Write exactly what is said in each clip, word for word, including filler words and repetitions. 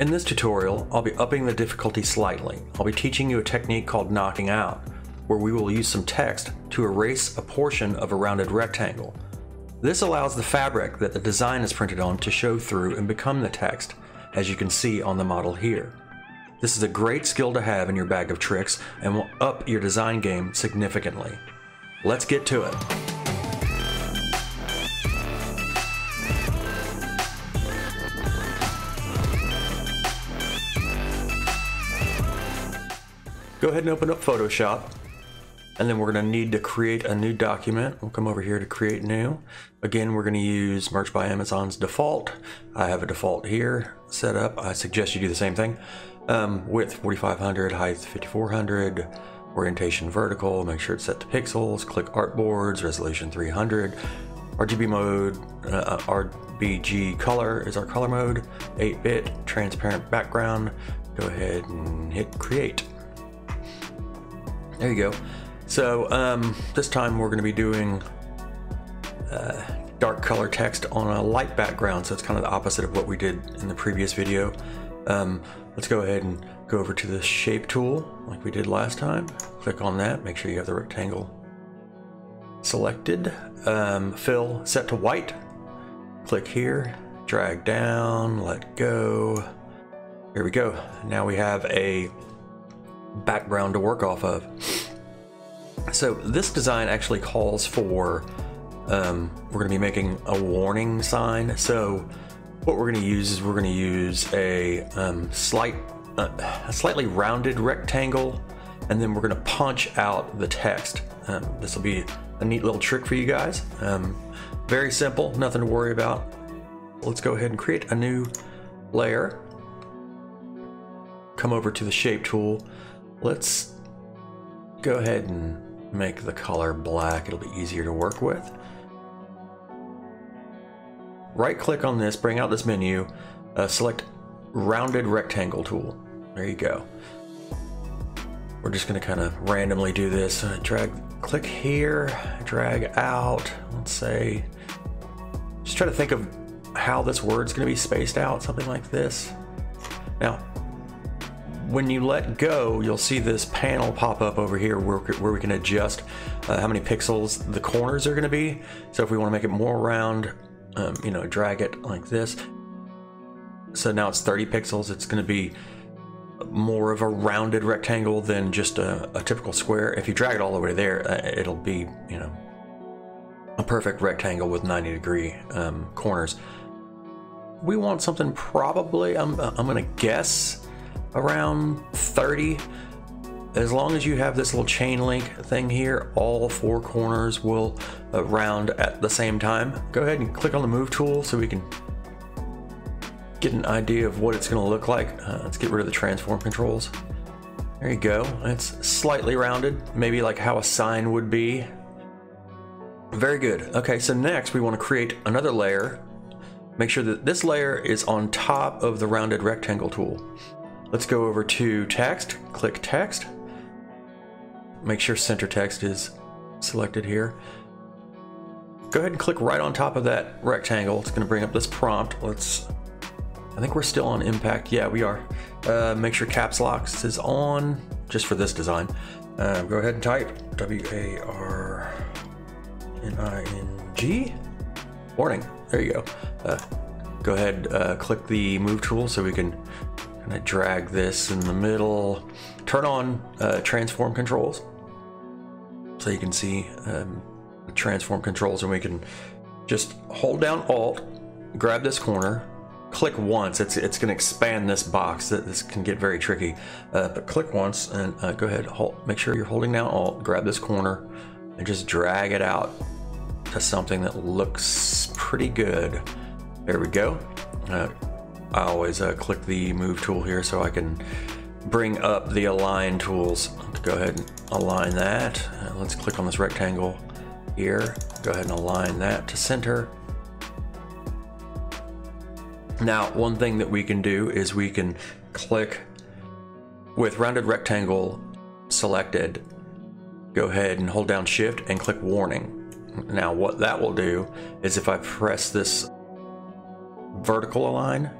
In this tutorial, I'll be upping the difficulty slightly. I'll be teaching you a technique called knocking out, where we will use some text to erase a portion of a rounded rectangle. This allows the fabric that the design is printed on to show through and become the text, as you can see on the model here. This is a great skill to have in your bag of tricks and will up your design game significantly. Let's get to it. Go ahead and open up Photoshop, and then we're going to need to create a new document. We'll come over here to create new. Again, we're going to use Merch by Amazon's default. I have a default here set up. I suggest you do the same thing. Um, width forty-five hundred, height fifty-four hundred, orientation vertical, make sure it's set to pixels, click artboards, resolution three hundred, R G B mode, uh, R B G color is our color mode, eight bit, transparent background. Go ahead and hit create. There you go. So um, this time we're going to be doing uh, dark color text on a light background, so it's kind of the opposite of what we did in the previous video. Um, let's go ahead and go over to the shape tool like we did last time. Click on that, make sure you have the rectangle selected. Um, fill set to white. Click here, drag down, let go. Here we go. Now we have a background to work off of. So this design actually calls for, um, we're going to be making a warning sign. So what we're going to use is we're going to use a um, slight, uh, a slightly rounded rectangle, and then we're going to punch out the text. Um, this will be a neat little trick for you guys. Um, very simple, nothing to worry about. Let's go ahead and create a new layer. Come over to the shape tool. Let's go ahead and make the color black. It'll be easier to work with. Right click on this, bring out this menu, uh, select rounded rectangle tool. There you go. We're just gonna kind of randomly do this. Uh, drag, click here, drag out. Let's say, just try to think of how this word's gonna be spaced out, something like this. Now, when you let go, you'll see this panel pop up over here where, where we can adjust uh, how many pixels the corners are gonna be. So if we wanna make it more round, Um, you know, drag it like this. So now it's thirty pixels. It's going to be more of a rounded rectangle than just a, a typical square. If you drag it all the way there, uh, it'll be, you know, a perfect rectangle with ninety degree um, corners. We want something probably, I'm, I'm going to guess, around thirty. As long as you have this little chain link thing here, all four corners will uh, round at the same time. Go ahead and click on the move tool so we can get an idea of what it's going to look like. Uh, let's get rid of the transform controls. There you go. It's slightly rounded, maybe like how a sign would be. Very good. Okay, so next we want to create another layer. Make sure that this layer is on top of the rounded rectangle tool. Let's go over to text, click text. Make sure center text is selected here. Go ahead and click right on top of that rectangle. It's going to bring up this prompt. Let's, I think we're still on Impact. Yeah, we are. Uh, make sure caps lock is on just for this design. Uh, go ahead and type W A R N I N G. Warning. There you go. Uh, go ahead, uh, click the move tool so we can kind of drag this in the middle. Turn on uh, transform controls so you can see um, transform controls, and we can just hold down Alt, grab this corner, click once. It's it's going to expand this box. This can get very tricky, uh, but click once and uh, go ahead. Hold, make sure you're holding down Alt, grab this corner, and just drag it out to something that looks pretty good. There we go. Uh, I always uh, click the move tool here so I can bring up the align tools. Go ahead and align that. Uh, let's click on this rectangle here. Go ahead and align that to center. Now, one thing that we can do is we can click with rounded rectangle selected. Go ahead and hold down Shift and click warning. Now, what that will do is if I press this vertical align,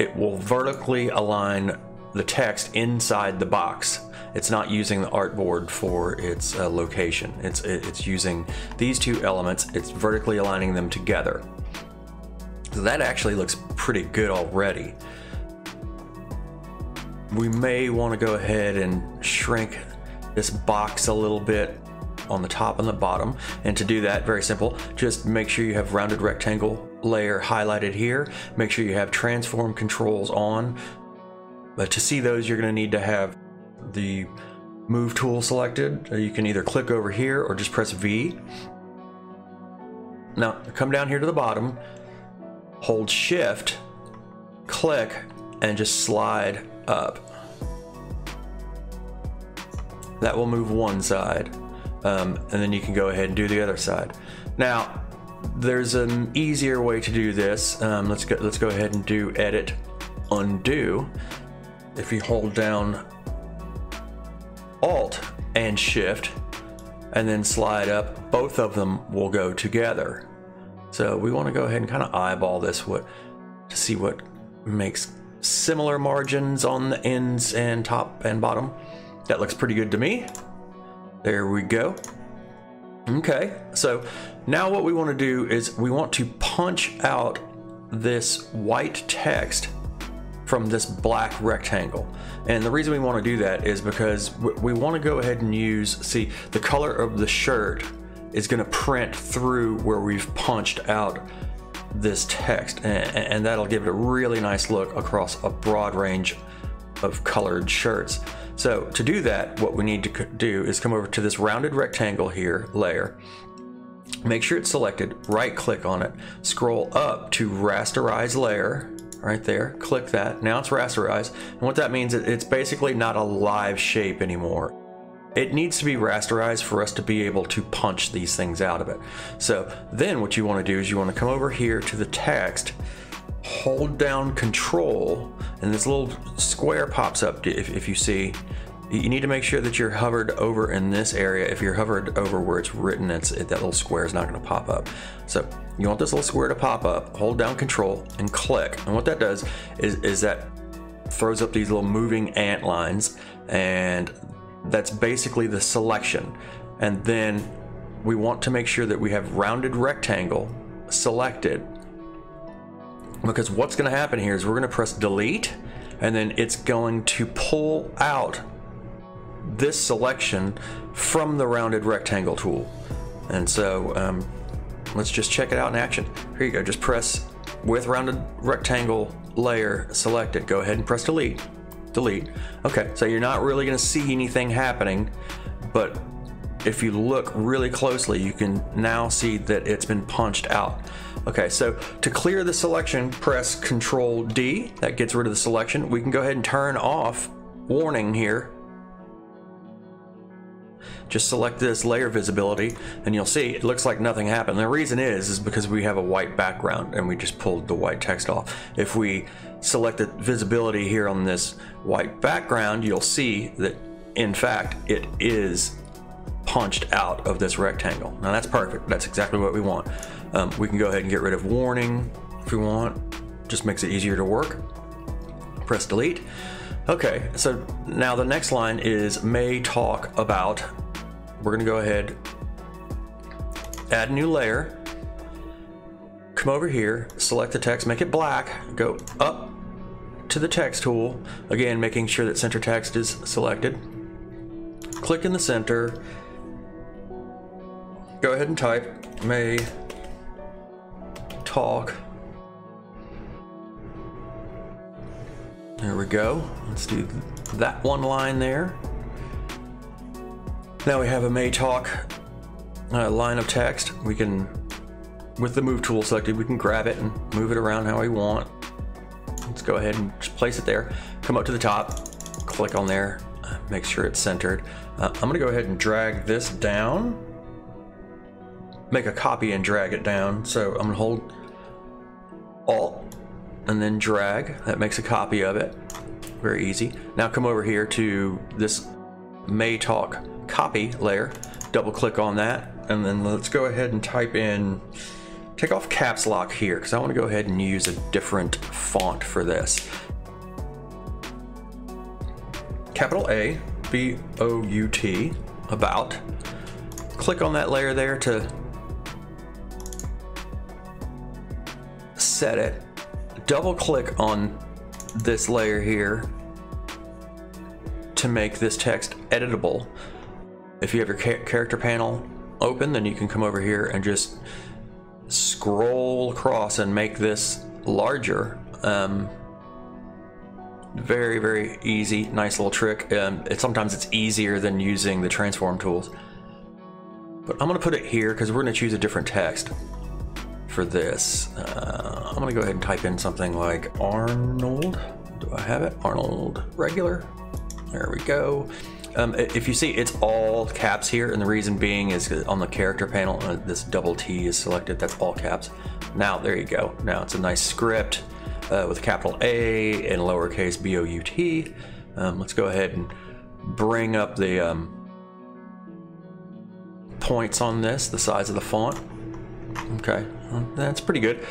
it will vertically align the text inside the box. It's not using the artboard for its uh, location. It's, it's using these two elements. It's vertically aligning them together. So that actually looks pretty good already. We may want to go ahead and shrink this box a little bit on the top and the bottom. And to do that, very simple, just make sure you have rounded rectangle layer highlighted here. Make sure you have transform controls on. But to see those, you're going to need to have the move tool selected. You can either click over here or just press V. Now come down here to the bottom, hold shift, click, and just slide up. That will move one side. Um, and then you can go ahead and do the other side. Now there's an easier way to do this. Um, let's go, let's go ahead and do edit, undo. If you hold down Alt and Shift and then slide up, both of them will go together. So we want to go ahead and kind of eyeball this what to see what makes similar margins on the ends and top and bottom. That looks pretty good to me. There we go. Okay, so now what we want to do is we want to punch out this white text from this black rectangle. And the reason we want to do that is because we want to go ahead and use, see, the color of the shirt is going to print through where we've punched out this text, and, and that'll give it a really nice look across a broad range of colored shirts. So to do that, what we need to do is come over to this rounded rectangle here layer, make sure it's selected, right click on it, scroll up to rasterize layer. Right there, click that. Now it's rasterized, and what that means is it's basically not a live shape anymore. It needs to be rasterized for us to be able to punch these things out of it. So then what you want to do is you want to come over here to the text, hold down control, and this little square pops up. If, if you see, you need to make sure that you're hovered over in this area. If you're hovered over where it's written, it's, it, that little square is not going to pop up. So you want this little square to pop up, hold down control and click. And what that does is, is that throws up these little moving ant lines, and that's basically the selection. And then we want to make sure that we have rounded rectangle selected, because what's going to happen here is we're going to press delete, and then it's going to pull out this selection from the rounded rectangle tool. And so um, let's just check it out in action. Here you go, just press with rounded rectangle layer selected, go ahead and press delete, delete. Okay, so you're not really gonna see anything happening, but if you look really closely, you can now see that it's been punched out. Okay, so to clear the selection, press Control D, that gets rid of the selection. We can go ahead and turn off warning here. Just select this layer visibility, and you'll see it looks like nothing happened. The reason is is because we have a white background and we just pulled the white text off. If we select the visibility here on this white background, you'll see that in fact it is punched out of this rectangle. Now that's perfect. That's exactly what we want. Um, we can go ahead and get rid of warning if we want. Just makes it easier to work. Press delete. Okay, so now the next line is may talk about. We're gonna go ahead, add a new layer, come over here, select the text, make it black, go up to the text tool, again making sure that center text is selected, click in the center, go ahead and type may talk. There we go. Let's do that one line there. Now we have a may talk uh, line of text. We can, with the move tool selected, we can grab it and move it around how we want. Let's go ahead and just place it there. Come up to the top, click on there, make sure it's centered. Uh, I'm gonna go ahead and drag this down, make a copy and drag it down. So I'm gonna hold Alt and then drag. That makes a copy of it. Very easy. Now come over here to this may talk copy layer, double click on that, and then let's go ahead and type in take off caps lock here because I want to go ahead and use a different font for this. Capital A, B O U T, about. Click on that layer there to set it. Double click on this layer here to make this text editable. If you have your character panel open, then you can come over here and just scroll across and make this larger. Um, very, very easy, nice little trick. Um, it, sometimes it's easier than using the transform tools. But I'm gonna put it here because we're gonna choose a different text for this. Uh, I'm gonna go ahead and type in something like Arnold. Do I have it? Arnold regular, there we go. Um, if you see, it's all caps here, and the reason being is on the character panel, uh, this double T is selected, that's all caps. Now, there you go. Now it's a nice script uh, with capital A and lowercase B O U T. Um, let's go ahead and bring up the um, points on this, the size of the font. Okay, well, that's pretty good.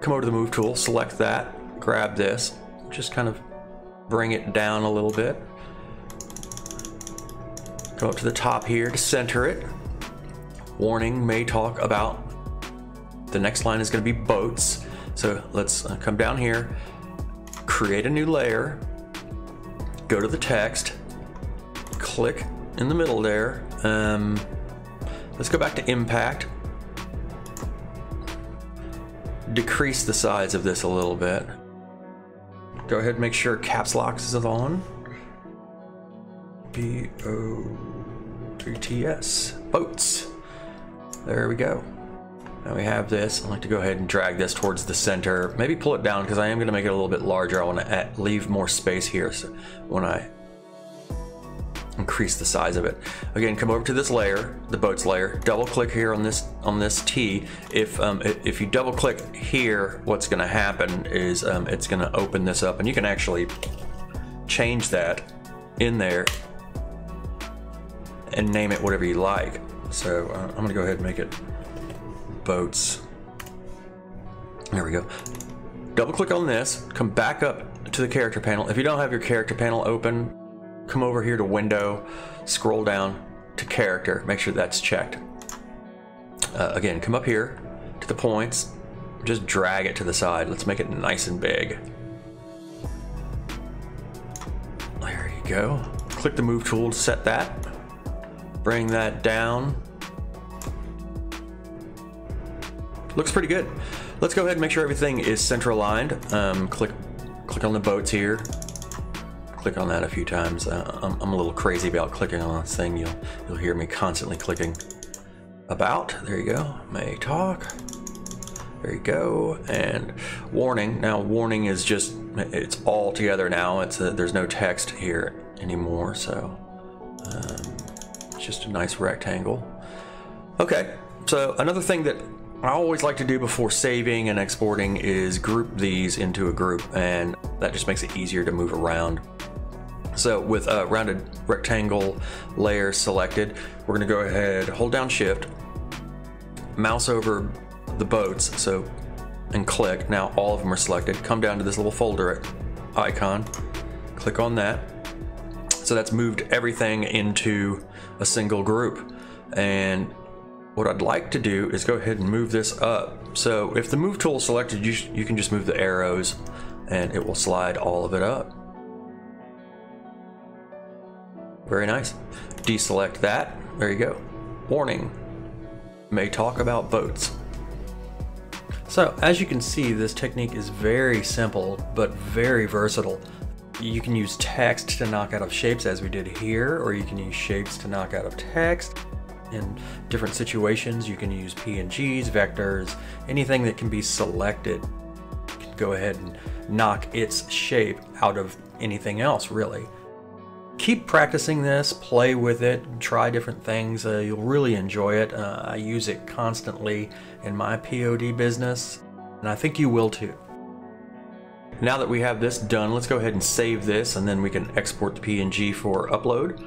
Come over to the move tool, select that, grab this, just kind of bring it down a little bit. Go up to the top here to center it. Warning may talk about the next line is going to be boats. So let's come down here, create a new layer, go to the text, click in the middle there. Um, let's go back to Impact. Decrease the size of this a little bit. Go ahead and make sure caps lock is on. B O T S, boats. There we go. Now we have this. I'd like to go ahead and drag this towards the center. Maybe pull it down because I am going to make it a little bit larger. I want to add, leave more space here so when I increase the size of it. Again, come over to this layer, the boats layer. Double click here on this on this T. If um, if you double click here, what's going to happen is um, it's going to open this up, and you can actually change that in there and name it whatever you like. So uh, I'm gonna go ahead and make it boats. There we go. Double click on this, come back up to the character panel. If you don't have your character panel open, come over here to window, scroll down to character, make sure that's checked. Uh, again, come up here to the points, just drag it to the side. Let's make it nice and big. There you go. Click the move tool to set that. Bring that down. Looks pretty good. Let's go ahead and make sure everything is center aligned. Um, click, click on the boats here. Click on that a few times. Uh, I'm, I'm a little crazy about clicking on this thing. You'll, you'll hear me constantly clicking. About, there you go. May talk. There you go. And warning. Now, warning is just, it's all together now. It's a, there's no text here anymore. So. Um, just a nice rectangle. Okay, so another thing that I always like to do before saving and exporting is group these into a group, and that just makes it easier to move around. So with a rounded rectangle layer selected, we're gonna go ahead, hold down shift, mouse over the boats, so, and click. Now all of them are selected. Come down to this little folder icon, click on that. So that's moved everything into a single group. And what I'd like to do is go ahead and move this up. So if the move tool is selected, you, you can just move the arrows and it will slide all of it up. Very nice. Deselect that. There you go. Warning, may talk about boats. So as you can see, this technique is very simple, but very versatile. You can use text to knock out of shapes as we did here, or you can use shapes to knock out of text. In different situations, you can use P N Gs, vectors, anything that can be selected. You can go ahead and knock its shape out of anything else, really. Keep practicing this, play with it, try different things. Uh, you'll really enjoy it. Uh, I use it constantly in my P O D business, and I think you will too. Now that we have this done, let's go ahead and save this, and then we can export the P N G for upload.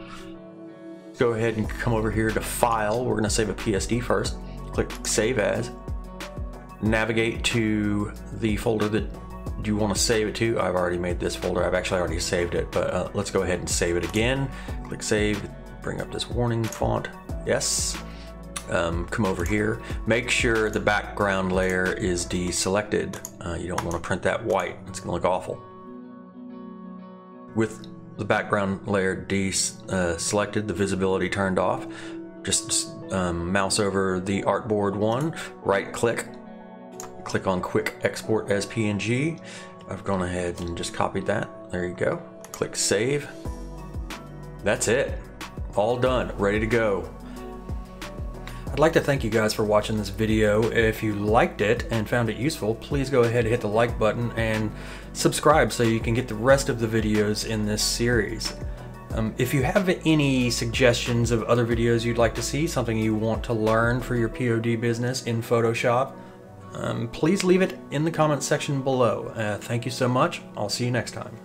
Let's go ahead and come over here to File. We're going to save a P S D first. Click Save As. navigate to the folder that you want to save it to. I've already made this folder. I've actually already saved it, but uh, let's go ahead and save it again. Click save, bring up this warning font. Yes. Um, come over here. Make sure the background layer is deselected. Uh, you don't want to print that white. It's going to look awful. With the background layer deselected, uh, the visibility turned off, just um, mouse over the artboard one, right click, click on quick export as P N G. I've gone ahead and just copied that. There you go. Click save. That's it. All done, ready to go. I'd like to thank you guys for watching this video. If you liked it and found it useful, please go ahead and hit the like button and subscribe so you can get the rest of the videos in this series. Um, if you have any suggestions of other videos you'd like to see, something you want to learn for your P O D business in Photoshop, um, please leave it in the comments section below. Uh, thank you so much. I'll see you next time.